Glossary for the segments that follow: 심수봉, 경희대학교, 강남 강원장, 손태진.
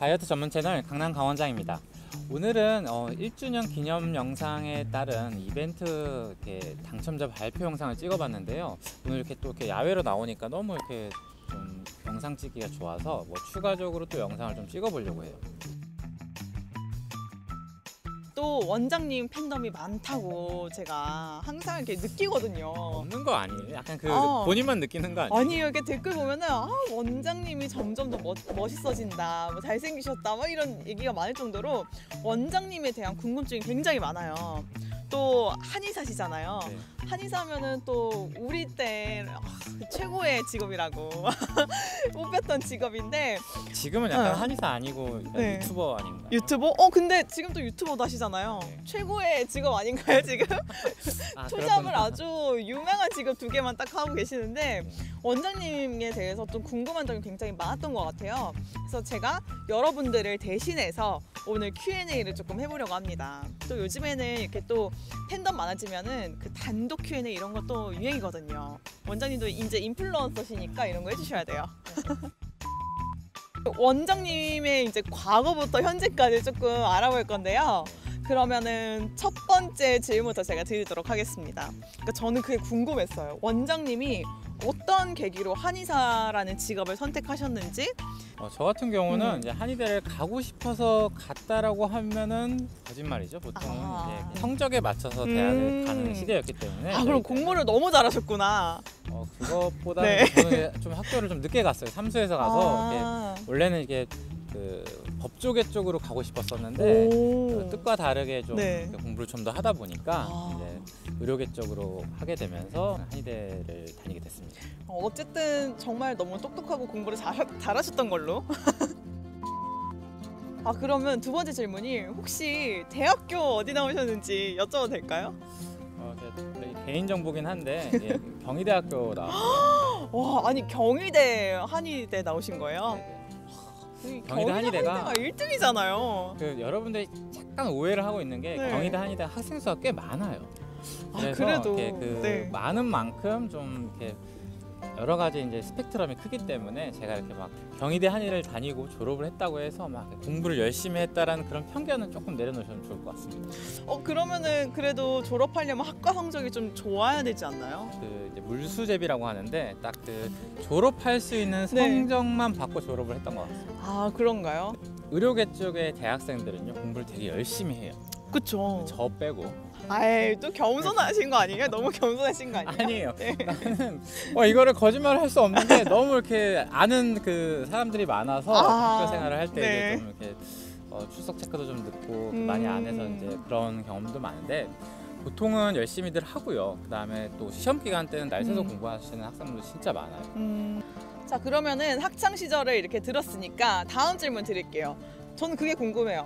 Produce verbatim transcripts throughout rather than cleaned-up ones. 다이어트 전문 채널 강남 강원장입니다. 오늘은 어 일 주년 기념 영상에 따른 이벤트 이렇게 당첨자 발표 영상을 찍어봤는데요. 오늘 이렇게 또 이렇게 야외로 나오니까 너무 이렇게 좀 영상 찍기가 좋아서 뭐 추가적으로 또 영상을 좀 찍어보려고 해요. 또 원장님 팬덤이 많다고 제가 항상 이렇게 느끼거든요. 없는 거 아니에요? 약간 그 어. 본인만 느끼는 거 아니에요? 아니에요. 이렇게 댓글 보면은 아, 원장님이 점점 더 멋, 멋있어진다, 뭐 잘생기셨다, 막 이런 얘기가 많을 정도로 원장님에 대한 궁금증이 굉장히 많아요. 또 한의사시잖아요. 네. 한의사면은 또 우리 때 최고의 직업이라고 뽑혔던 직업인데 지금은 약간 어. 한의사 아니고 네. 유튜버 아닌가요? 유튜버? 어 근데 지금 또 유튜버도 하시잖아요. 네. 최고의 직업 아닌가요 지금? 아, 초잡을 아주 유명한 직업 두 개만 딱 하고 계시는데 원장님에 대해서 좀 궁금한 점이 굉장히 많았던 것 같아요. 그래서 제가 여러분들을 대신해서 오늘 큐 앤 에이를 조금 해보려고 합니다. 또 요즘에는 이렇게 또 팬덤 많아지면은 그 단독 큐 앤 에이 이런 것도 유행이거든요. 원장님도 이제 인플루언서시니까 이런 거 해주셔야 돼요. 원장님의 이제 과거부터 현재까지 조금 알아볼 건데요. 그러면은 첫 번째 질문부터 제가 드리도록 하겠습니다. 그러니까 저는 그게 궁금했어요. 원장님이 어떤 계기로 한의사라는 직업을 선택하셨는지? 어, 저 같은 경우는 음. 이제 한의대를 가고 싶어서 갔다라고 하면은 거짓말이죠. 보통은 아. 이제 성적에 맞춰서 대학을 음. 가는 시대였기 때문에. 아 그럼 공부를 너무 잘하셨구나. 어, 그것보다 네. 저는 좀 학교를 좀 늦게 갔어요. 삼수에서 가서 아. 이게 원래는 이게 그 법조계 쪽으로 가고 싶었었는데 그 뜻과 다르게 좀 네. 공부를 좀 더 하다 보니까 아. 이제 의료계 쪽으로 하게 되면서 한의대를 다니게 됐습니다. 어쨌든 정말 너무 똑똑하고 공부를 잘, 잘하셨던 걸로. 아 그러면 두 번째 질문이 혹시 대학교 어디 나오셨는지 여쭤봐도 될까요? 어, 개인 정보긴 한데 예, 경희대학교 나왔어요. 와 아니 경희대 한의대 나오신 거예요? 네네. 경희대 한의대가 일 등이잖아요. 그 여러분들이 잠깐 오해를 하고 있는 게 네. 경희대 한의대 학생 수가 꽤 많아요. 그래서 아, 그래도 그 네. 많은 만큼 좀 이렇게 여러 가지 이제 스펙트럼이 크기 때문에 제가 이렇게 막 경희대 한의를 다니고 졸업을 했다고 해서 막 공부를 열심히 했다라는 그런 편견은 조금 내려놓으시면 좋을 것 같습니다. 어 그러면은 그래도 졸업하려면 학과 성적이 좀 좋아야 되지 않나요? 그 이제 물수제비라고 하는데 딱 그 졸업할 수 있는 성적만 네. 받고 졸업을 했던 것 같습니다. 아 그런가요? 의료계 쪽의 대학생들은요 공부를 되게 열심히 해요. 그쵸. 저 빼고. 아이 또 겸손하신 거 아니에요? 너무 겸손하신 거 아니에요? 아니에요. 네. 나는 어, 이거를 거짓말을 할 수 없는 게 너무 이렇게 아는 그 사람들이 많아서 아, 학교 생활을 할 때 네. 좀 이렇게 어, 출석 체크도 좀 늦고 음. 많이 안 해서 이제 그런 경험도 많은데 보통은 열심히들 하고요. 그 다음에 또 시험 기간 때는 날 새서 음. 공부하시는 학생들도 진짜 많아요. 음. 자 그러면은 학창 시절을 이렇게 들었으니까 다음 질문 드릴게요. 저는 그게 궁금해요.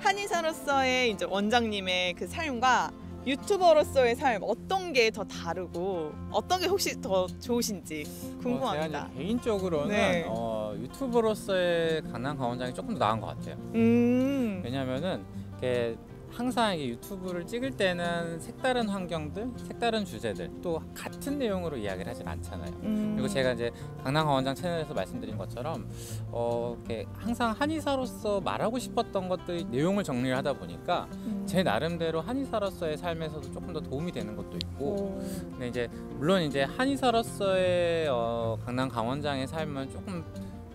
한의사로서의 이제 원장님의 그 삶과 유튜버로서의 삶 어떤 게 더 다르고 어떤 게 혹시 더 좋으신지 궁금합니다. 어, 제가 개인적으로는 네. 어, 유튜버로서의 강남 강원장이 조금 더 나은 것 같아요. 음. 왜냐면은 이렇게 항상 이게 유튜브를 찍을 때는 색다른 환경들, 색다른 주제들 또 같은 내용으로 이야기를 하진 않잖아요. 음. 그리고 제가 이제 강남 강원장 채널에서 말씀드린 것처럼 어, 이렇게 항상 한의사로서 말하고 싶었던 것들이 내용을 정리를 하다 보니까 음. 제 나름대로 한의사로서의 삶에서도 조금 더 도움이 되는 것도 있고 오. 근데 이제 물론 이제 한의사로서의 어, 강남 강원장의 삶은 조금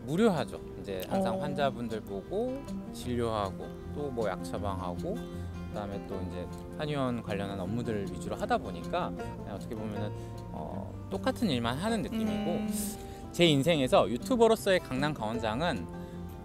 무료하죠. 이제 항상 오. 환자분들 보고 진료하고 또 뭐 약 처방하고 그다음에 또 이제 한의원 관련한 업무들 위주로 하다 보니까 어떻게 보면은 어, 똑같은 일만 하는 느낌이고 음. 제 인생에서 유튜버로서의 강남 강원장은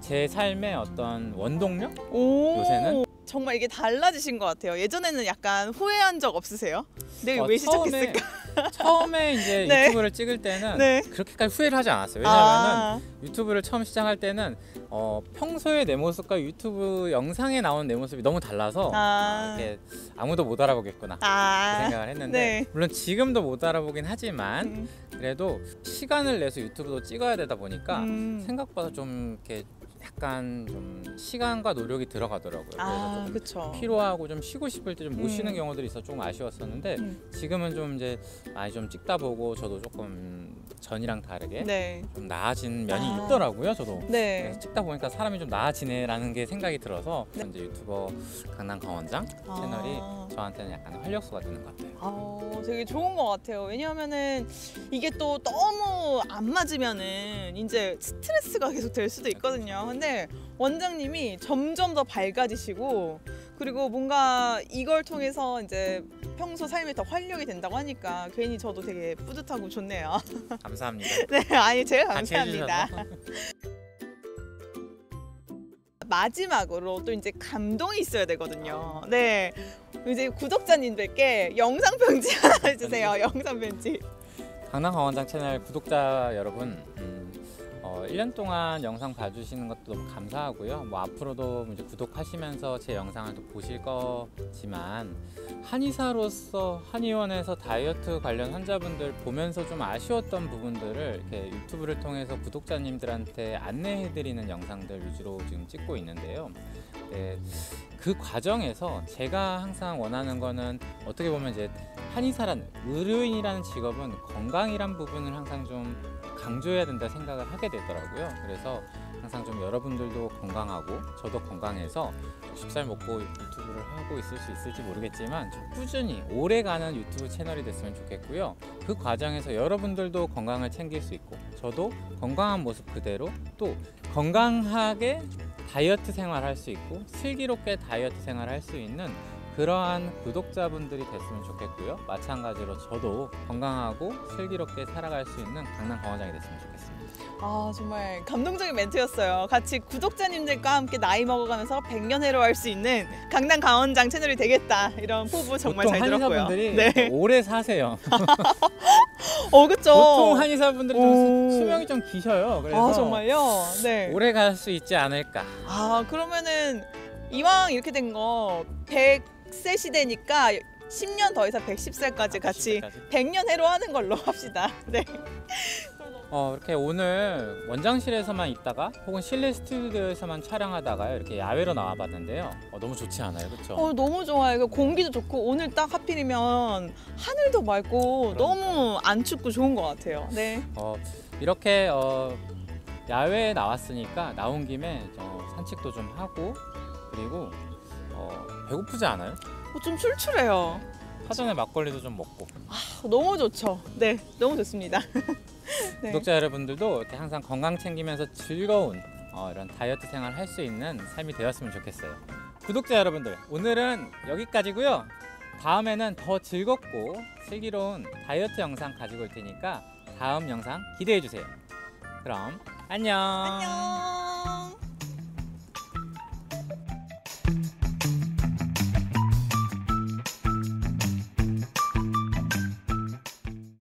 제 삶의 어떤 원동력? 오. 요새는 정말 이게 달라지신 것 같아요. 예전에는 약간 후회한 적 없으세요? 내가 어, 왜 시작했을까? 처음에, 처음에 이제 네. 유튜브를 찍을 때는 네. 그렇게까지 후회를 하지 않았어요. 왜냐하면 아. 유튜브를 처음 시작할 때는 어, 평소에 내 모습과 유튜브 영상에 나오는 내 모습이 너무 달라서 아. 아, 이렇게 아무도 못 알아보겠구나 아. 그 생각을 했는데 네. 물론 지금도 못 알아보긴 하지만 음. 그래도 시간을 내서 유튜브도 찍어야 되다 보니까 음. 생각보다 좀 이렇게 약간 좀 시간과 노력이 들어가더라고요. 아, 그래서 좀 피로하고 좀 쉬고 싶을 때 좀 못 음. 쉬는 경우들이 있어서 조금 아쉬웠었는데 음. 지금은 좀 이제 많이 좀 찍다 보고 저도 조금 전이랑 다르게 네. 좀 나아진 면이 아. 있더라고요. 저도 네. 찍다 보니까 사람이 좀 나아지네라는 게 생각이 들어서 네. 이제 유튜버 강남 강원장 아. 채널이 저한테는 약간 활력소가 되는 것 같아요. 아, 되게 좋은 것 같아요. 왜냐하면은 이게 또 너무 안 맞으면은 이제 스트레스가 계속 될 수도 있거든요. 근데 원장님이 점점 더 밝아지시고 그리고 뭔가 이걸 통해서 이제 평소 삶에 더 활력이 된다고 하니까 괜히 저도 되게 뿌듯하고 좋네요. 감사합니다. 네, 아니 제가 감사합니다. 마지막으로 또 이제 감동이 있어야 되거든요. 네, 이제 구독자님들께 영상 편지 하나 해주세요. 영상 편지. 강남 강원장 채널 구독자 여러분, 음, 어, 일 년 동안 영상 봐주시는 것도 너무 감사하고요. 뭐 앞으로도 이제 구독하시면서 제 영상을 또 보실 거지만 한의사로서 한의원에서 다이어트 관련 환자분들 보면서 좀 아쉬웠던 부분들을 이렇게 유튜브를 통해서 구독자님들한테 안내해드리는 영상들 위주로 지금 찍고 있는데요. 네, 그 과정에서 제가 항상 원하는 거는 어떻게 보면 이제 한의사란 의료인이라는 직업은 건강이란 부분을 항상 좀 강조해야 된다 생각을 하게 되더라고요. 그래서 항상 좀 여러분들도 건강하고 저도 건강해서 십 살 먹고 유튜브를 하고 있을 수 있을지 모르겠지만 좀 꾸준히 오래가는 유튜브 채널이 됐으면 좋겠고요. 그 과정에서 여러분들도 건강을 챙길 수 있고 저도 건강한 모습 그대로 또 건강하게 다이어트 생활할 수 있고 슬기롭게 다이어트 생활할 수 있는 그러한 구독자분들이 됐으면 좋겠고요. 마찬가지로 저도 건강하고 슬기롭게 살아갈 수 있는 강남 강원장이 됐으면 좋겠습니다. 아, 정말 감동적인 멘트였어요. 같이 구독자님들과 함께 나이 먹어가면서 백 년 해로 할 수 있는 강남 강원장 채널이 되겠다. 이런 포부 정말 잘 들었고요. 보통 한의사분들이 네. 오래 사세요. 어, 그렇죠. 보통 한의사분들이 좀 수명이 좀 기셔요. 그래서 아, 정말요? 네. 오래 갈 수 있지 않을까. 아, 그러면은 이왕 이렇게 된 거 백 세 시대니까 십 년 더 해서 백십 세까지 아, 같이 백 년 해로 하는 걸로 합시다. 네. 어, 이렇게 오늘 원장실에서만 있다가 혹은 실내 스튜디오에서만 촬영하다가 이렇게 야외로 나와봤는데요. 어, 너무 좋지 않아요? 그렇죠? 어, 너무 좋아요. 공기도 좋고 오늘 딱 하필이면 하늘도 맑고 그러니까. 너무 안 춥고 좋은 것 같아요. 네. 어, 이렇게 어, 야외에 나왔으니까 나온 김에 어, 산책도 좀 하고 그리고 어, 배고프지 않아요? 어, 좀 출출해요. 사전에 막걸리도 좀 먹고. 아, 너무 좋죠. 네, 너무 좋습니다. 네. 구독자 여러분들도 이렇게 항상 건강 챙기면서 즐거운 어, 이런 다이어트 생활 할 수 있는 삶이 되었으면 좋겠어요. 구독자 여러분들, 오늘은 여기까지고요. 다음에는 더 즐겁고 슬기로운 다이어트 영상 가지고 올 테니까 다음 영상 기대해 주세요. 그럼 안녕. 안녕.